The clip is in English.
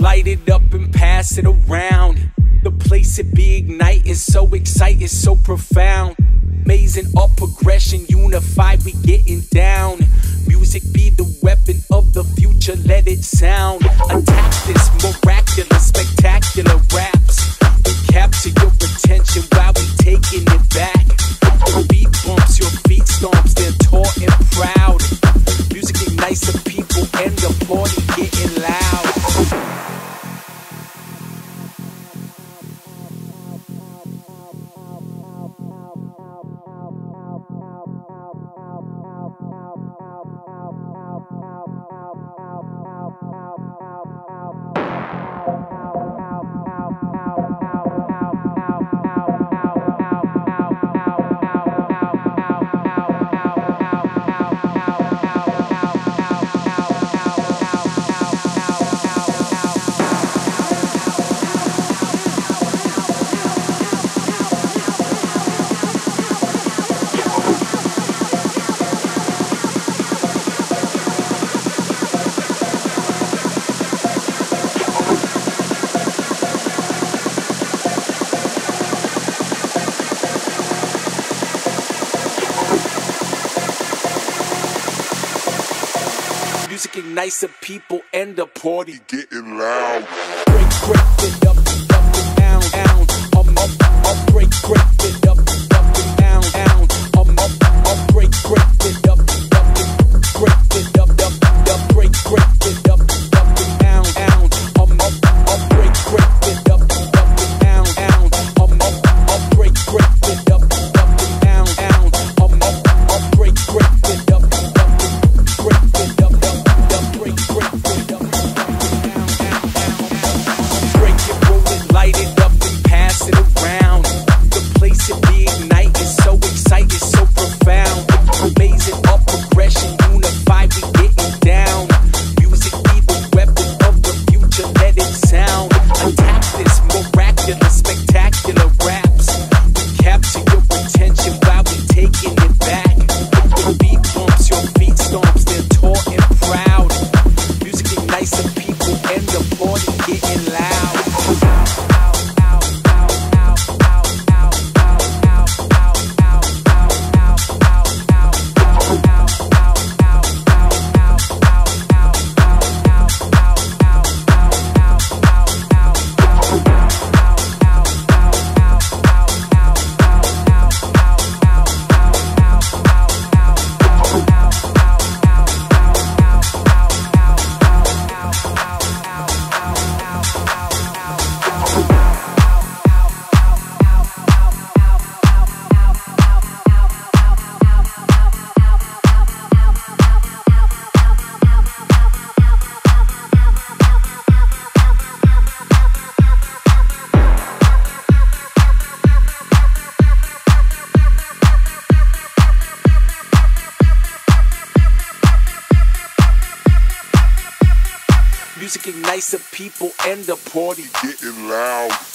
light it up and pass it around. The place it be igniting, so exciting, so profound. Amazing, up progression, unified, we getting down. Music be the weapon of the future, let it sound. Attack this miraculous, spectacular raps. We capture your attention while we taking it back. The beat bumps, your feet stomps, they're tall and proud. Music ignites the people and the party getting loud. Nicer people and the party getting loud. Break it up, up and down, down. Up, break it up and down, down. Up, break it up, up, up, break it up and down, down. Up, break it up and down, down. Up, break it up and down, down. Up, break it up, break it up. Music ignites the people and the party getting loud.